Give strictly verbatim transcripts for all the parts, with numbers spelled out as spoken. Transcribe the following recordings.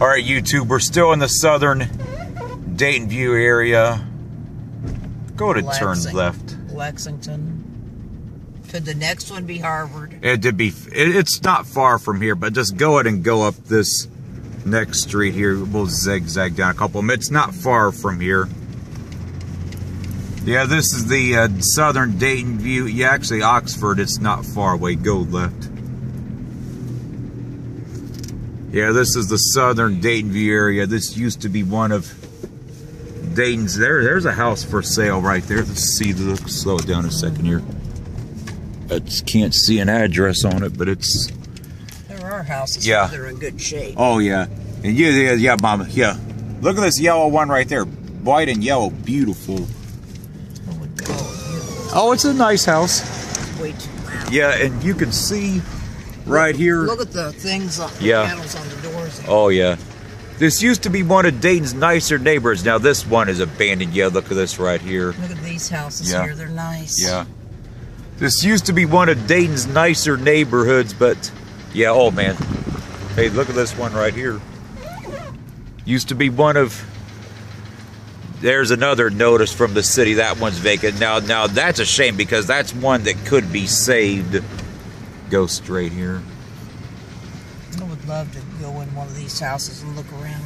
All right, YouTube, we're still in the southern Dayton View area. Go to Lexington. Turn left. Lexington. Could the next one be Harvard? It did be. It, it's not far from here, but just go ahead and go up this next street here. We'll zigzag down a couple of them. It's not far from here. Yeah, this is the uh, southern Dayton View. Yeah, actually Oxford. It's not far away. Go left. Yeah, this is the southern Dayton View area. This used to be one of Dayton's. There, there's a house for sale right there. Let's see. Let's slow it down a second here. I can't see an address on it, but it's. There are houses. Yeah. They're in good shape. Oh yeah, and yeah, yeah, yeah, Mama, yeah. Look at this yellow one right there, white and yellow, beautiful. Oh my God. Oh, it's a nice house. It's way too loud. Yeah, and you can see. Right here. Look at the things on the yeah. panels on the doors. There. Oh, yeah. This used to be one of Dayton's nicer neighbors. Now, this one is abandoned. Yeah, look at this right here. Look at these houses yeah. here. They're nice. Yeah. This used to be one of Dayton's nicer neighborhoods, but... Yeah, oh, man. Hey, look at this one right here. Used to be one of... There's another notice from the city. That one's vacant. Now, now that's a shame because that's one that could be saved. Go straight here. I would love to go in one of these houses and look around.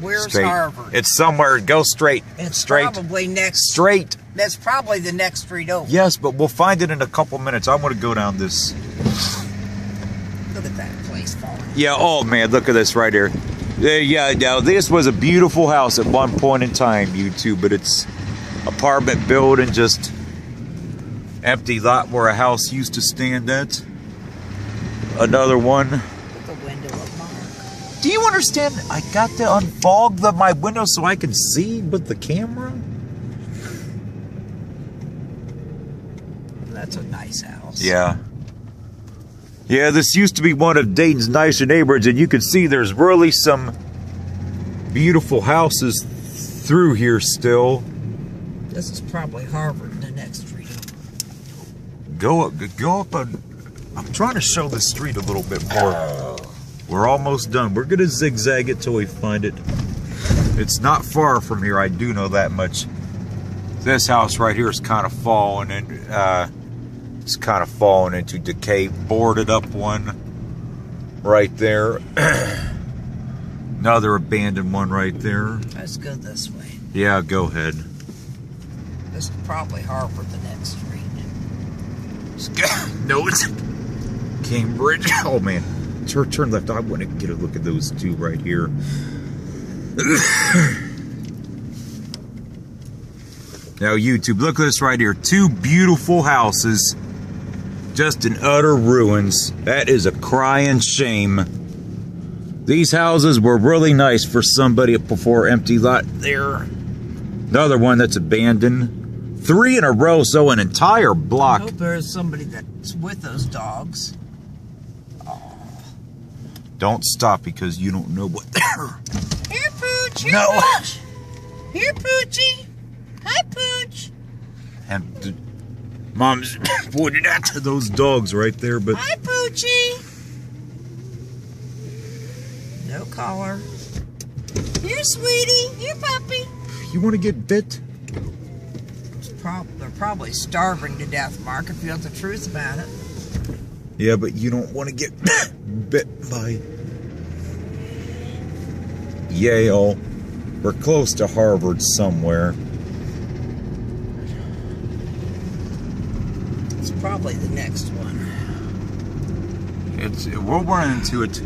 Where's straight. Harvard? It's somewhere. Go straight. It's straight. Probably next. Straight. That's probably the next street over. Yes, but we'll find it in a couple minutes. I want to go down this. Look at that place falling. Yeah. Oh man, look at this right here. There, yeah. Now this was a beautiful house at one point in time, YouTube, but it's apartment building just. Empty lot where a house used to stand at. Another one. With the window up, Mark. Do you understand? I got to unfog the, my window so I can see with the camera. That's a nice house. Yeah. Yeah, this used to be one of Dayton's nicer neighborhoods, and you can see there's really some beautiful houses through here still. This is probably Harvard, the next street. Go up, go up. A, I'm trying to show the street a little bit more. Oh. We're almost done. We're gonna zigzag it till we find it. It's not far from here. I do know that much. This house right here is kind of falling and uh, it's kind of falling into decay. Boarded up one right there. Another abandoned one right there. Let's go this way. Yeah, go ahead. This is probably Harvard, the next street. No, it's Cambridge. Oh man, turn, turn left. I want to get a look at those two right here. Now YouTube, look at this right here. Two beautiful houses, just in utter ruins. That is a crying shame. These houses were really nice for somebody before. Empty lot there. Another one that's abandoned. Three in a row, so an entire block. I hope there's somebody that's with those dogs. Oh. Don't stop because you don't know what they're. Here, Pooch. Here, no. Pooch. Here, Poochie. Hi, Pooch. And Mom's pointed out to those dogs right there, but. Hi, Poochie. No collar. Here, sweetie. Here, puppy. You want to get bit? They're probably starving to death, Mark, if you know the truth about it. Yeah, but you don't want to get bit by Yale. We're close to Harvard somewhere. It's probably the next one. It's we'll run into it.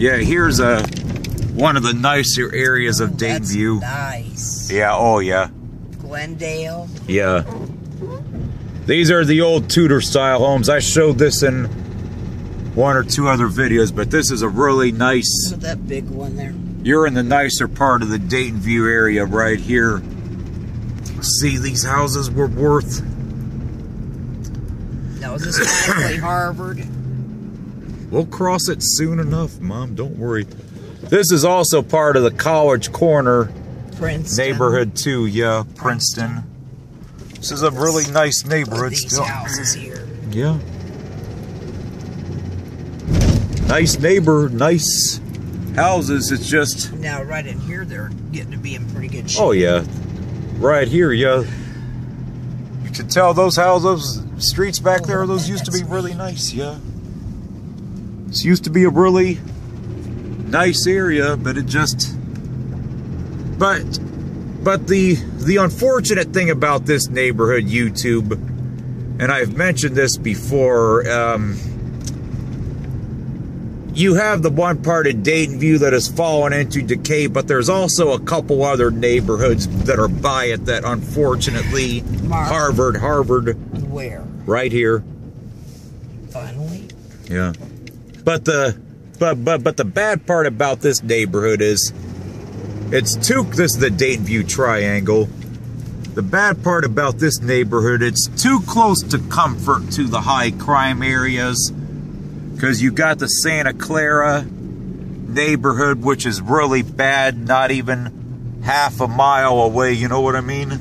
Yeah, here's a one of the nicer areas oh, of Dayton View. Nice. Yeah. Oh, yeah. Glendale. Yeah. These are the old Tudor style homes. I showed this in one or two other videos, but this is a really nice. Look at that big one there. You're in the nicer part of the Dayton View area right here. See, these houses were worth. Now, is this probably Harvard? We'll cross it soon enough, Mom. Don't worry. This is also part of the College Corner. Princeton. Neighborhood too, yeah, Princeton. Princeton. This is a really nice neighborhood these still. Houses here. Yeah. Nice neighbor, nice houses. It's just now right in here they're getting to be in pretty good shape. Oh yeah, right here, yeah. You can tell those houses, those streets back oh, there, those used to be really nice. Yeah, this used to be a really nice area, but it just but but the the unfortunate thing about this neighborhood, YouTube, and I've mentioned this before. Um, You have the one part of Dayton View that has fallen into decay, but there's also a couple other neighborhoods that are by it that unfortunately Mark, Harvard, Harvard. Where? Right here. Finally. Yeah. But the but but but the bad part about this neighborhood is it's too this is the Dayton View Triangle. The bad part about this neighborhood, it's too close to comfort to the high crime areas. Because you got the Santa Clara neighborhood, which is really bad, not even half a mile away, you know what I mean?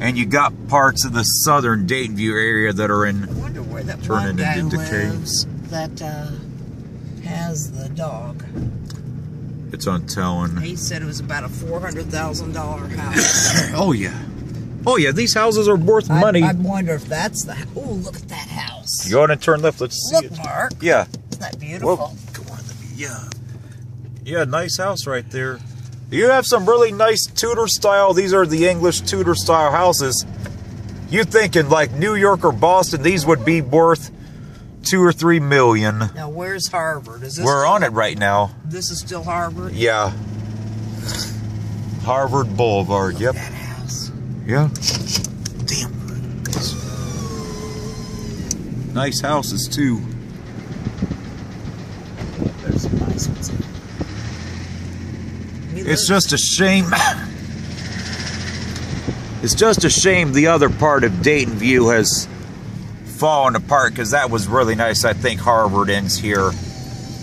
And you got parts of the southern Dayton View area that are in I wonder where that turning guy into lives decay. That uh, has the dog. It's on telling. He said it was about a four hundred thousand dollar house. Oh, yeah. Oh, yeah, these houses are worth money. I, I wonder if that's the... Oh, look at that house. Go on and turn left. Let's see look, it. Mark. Yeah. Isn't that beautiful? Whoa. Come on. Let me, yeah. Yeah, nice house right there. You have some really nice Tudor style. These are the English Tudor style houses. You'd think in, like, New York or Boston, these would be worth two or three million. Now, where's Harvard? Is this We're on it right now. This is still Harvard? Yeah. Harvard Boulevard, yep. That house. Yeah. Damn. Nice houses, too. There's some nice ones. It's just a shame. It's just a shame the other part of Dayton View has fallen apart, because that was really nice. I think Harvard ends here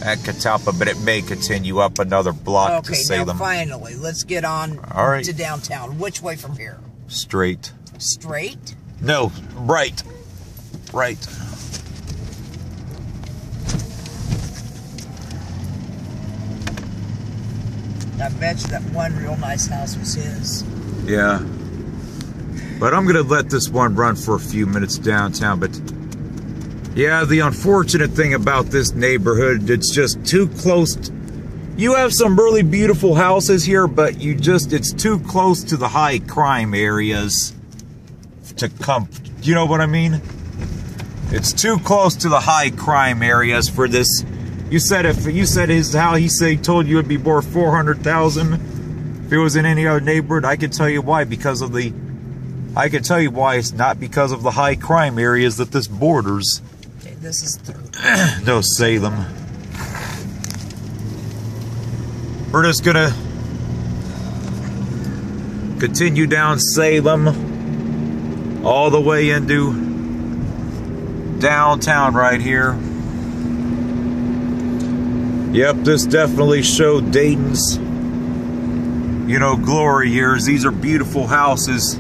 at Catalpa, but it may continue up another block okay, to Salem. Okay, now finally, let's get on All right. to downtown. Which way from here? Straight. Straight? No, right. Right. I bet you that one real nice house was his. Yeah. But I'm going to let this one run for a few minutes downtown. But yeah, the unfortunate thing about this neighborhood, it's just too close to... You have some really beautiful houses here, but you just, it's too close to the high crime areas to come, you know what I mean? It's too close to the high crime areas for this. You said if, you said his, how he said he told you it'd be worth four hundred thousand if it was in any other neighborhood. I can tell you why, because of the, I can tell you why it's not because of the high crime areas that this borders. Okay, this is third. No, Salem. We're just gonna continue down Salem all the way into downtown right here. Yep, this definitely showed Dayton's, you know, glory years. These are beautiful houses.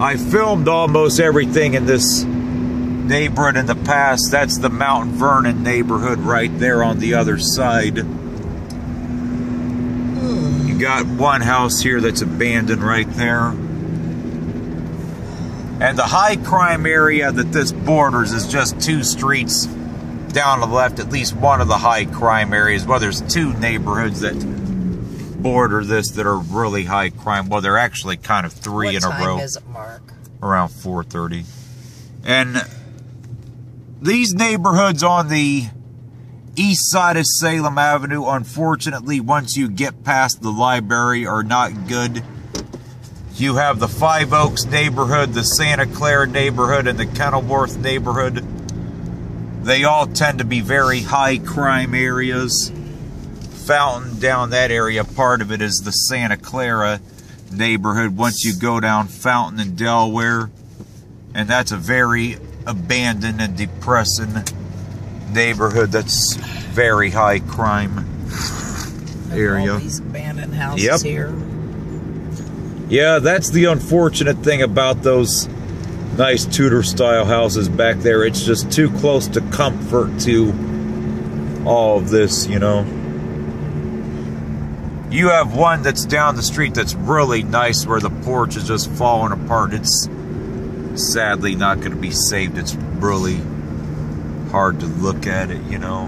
I filmed almost everything in this neighborhood in the past. That's the Mount Vernon neighborhood right there on the other side. Got one house here that's abandoned right there. And the high crime area that this borders is just two streets down to the left, at least one of the high crime areas. Well, there's two neighborhoods that border this that are really high crime. Well, they're actually kind of three what in a row. What time is it, Mark? Around four thirty. And these neighborhoods on the east side of Salem Avenue, unfortunately, once you get past the library, are not good. You have the Five Oaks neighborhood, the Santa Clara neighborhood, and the Kenilworth neighborhood. They all tend to be very high crime areas. Fountain down that area, part of it is the Santa Clara neighborhood. Once you go down Fountain and Delaware, and that's a very abandoned and depressing neighborhood that's very high crime area. All these abandoned houses yep. here. Yeah, that's the unfortunate thing about those nice Tudor style houses back there. It's just too close to comfort to all of this, you know. You have one that's down the street that's really nice where the porch is just falling apart. It's sadly not going to be saved. It's really hard to look at it, you know.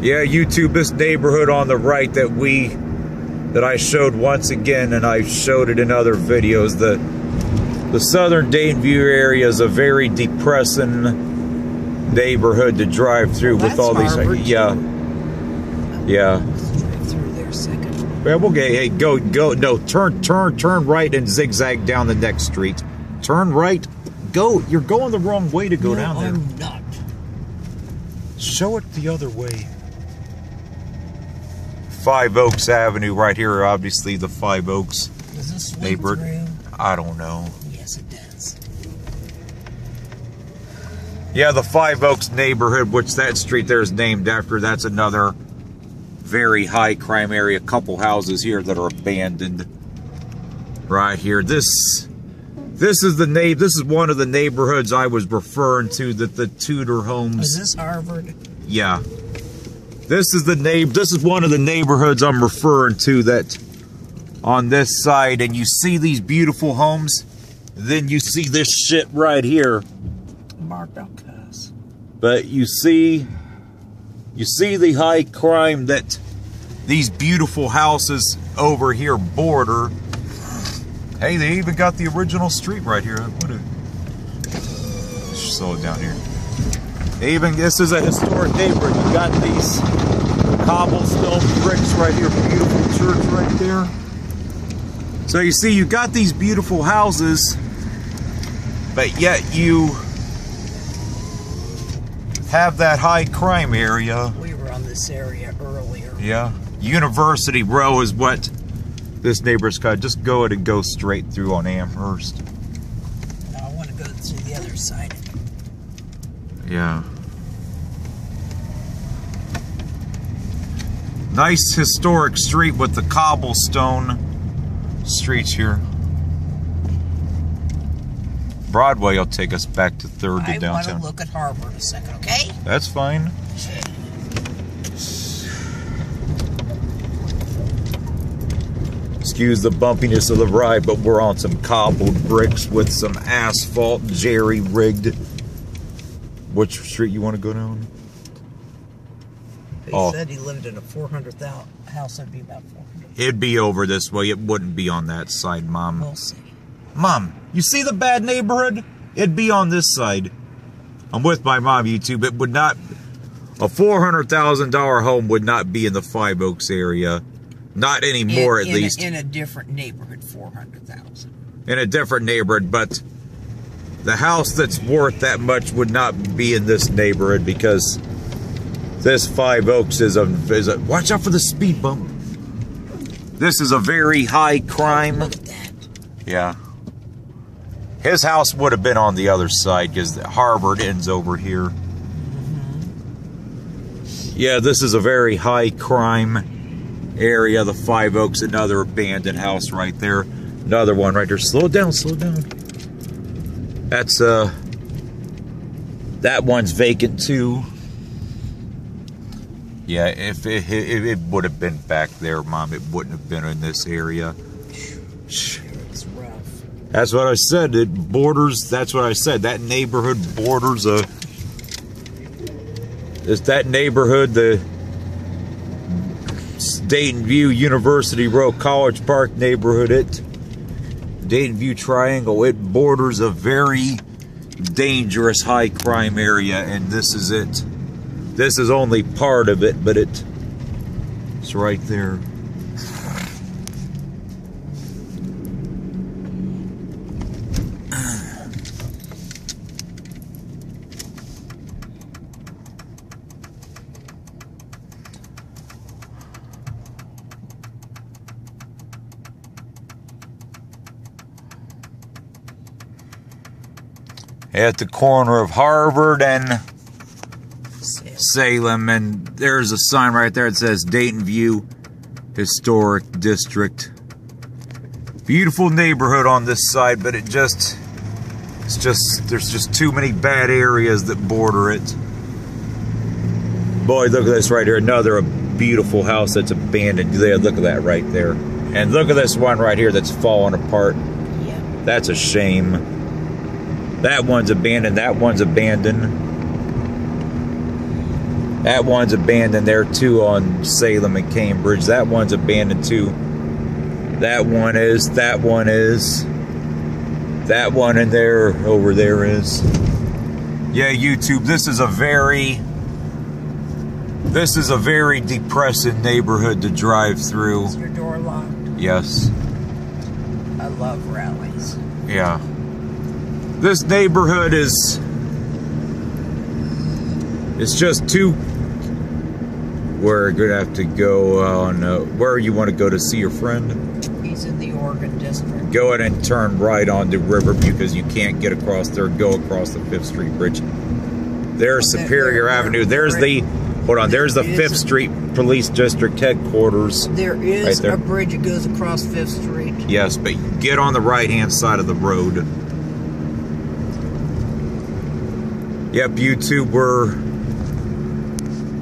Yeah, YouTube, this neighborhood on the right that we, that I showed once again, and I showed it in other videos, the, the southern Dayton View area is a very depressing neighborhood to drive through well, with all these, Harvard, yeah. Yeah. Let's drive through there a second. Yeah, we'll get, hey, go, go, no, turn, turn, turn right and zigzag down the next street. Turn right, go, you're going the wrong way to go no, down there. I'm not. Show it the other way. Five Oaks Avenue right here, obviously the Five Oaks neighborhood. I don't know. Yes, it does. Yeah, the Five Oaks neighborhood, which that street there is named after, that's another very high crime area. Couple houses here that are abandoned right here. This this is the name this is one of the neighborhoods I was referring to, that the Tudor homes. Is this Harvard? Yeah. This is the name this is one of the neighborhoods I'm referring to, that on this side, and you see these beautiful homes, then you see this shit right here. Marked out cuss. But you see You see the high crime that these beautiful houses over here border. Hey, they even got the original street right here. What a, slow it down here. Even this is a historic neighborhood. You got these cobblestone bricks right here. Beautiful church right there. So you see, you got these beautiful houses, but yet you have that high crime area. We were on this area earlier. Yeah. University Row is what this neighbor's called. Just go ahead and go straight through on Amherst. No, I want to go through the other side. Yeah. Nice historic street with the cobblestone streets here. Broadway will take us back to third to I downtown. I want to look at Harvard a second, okay? That's fine. Excuse the bumpiness of the ride, but we're on some cobbled bricks with some asphalt jerry-rigged. Which street you want to go down? He oh. said he lived in a four hundredth house. It'd be about four hundred. It'd be over this way. It wouldn't be on that side, Mom. We'll see. Mom, you see the bad neighborhood? It'd be on this side. I'm with my mom, YouTube. It would not, a four hundred thousand dollar home would not be in the Five Oaks area. Not anymore, in, at in least. A, in a different neighborhood, four hundred thousand dollars. In a different neighborhood, but the house that's worth that much would not be in this neighborhood, because this Five Oaks is a, is a watch out for the speed bump. This is a very high crime. Look at that. Yeah. His house would have been on the other side, because Harvard ends over here. Yeah, this is a very high crime area. The Five Oaks, another abandoned house right there. Another one right there. Slow down, slow down. That's, uh, that one's vacant too. Yeah, if it, if it would have been back there, Mom, it wouldn't have been in this area. That's what I said. It borders. That's what I said. That neighborhood borders a. It's that neighborhood, the Dayton View, University Row, College Park neighborhood. It Dayton View Triangle. It borders a very dangerous high crime area, and this is it. This is only part of it, but it. It's right there. At the corner of Harvard and Salem. Salem, and there's a sign right there that says Dayton View Historic District. Beautiful neighborhood on this side, but it just, it's just, there's just too many bad areas that border it. Boy, look at this right here, another beautiful house that's abandoned there. Look at that right there. And look at this one right here that's falling apart. Yeah. That's a shame. That one's abandoned. That one's abandoned. That one's abandoned there too on Salem and Cambridge. That one's abandoned too. That one is. That one is. That one in there over there is. Yeah, YouTube, this is a very... This is a very depressing neighborhood to drive through. Is your door locked? Yes. I love rallies. Yeah. This neighborhood is... It's just too... We're going to have to go on... Uh, where you want to go to see your friend? He's in the Oregon District. Go ahead and turn right on the river because you can't get across there. Go across the fifth street Bridge. There's Superior Avenue. There's the... Hold on, there's the fifth street Police District headquarters. There is a bridge that goes across fifth street. Yes, but get on the right-hand side of the road. Yep, YouTube, we're...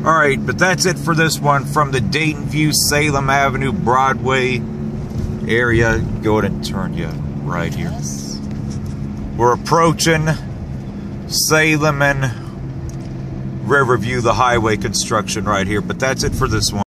Alright, but that's it for this one from the Dayton View, Salem Avenue, Broadway area. Go ahead and turn you right here. Yes. We're approaching Salem and... Riverview, the highway construction right here, but that's it for this one.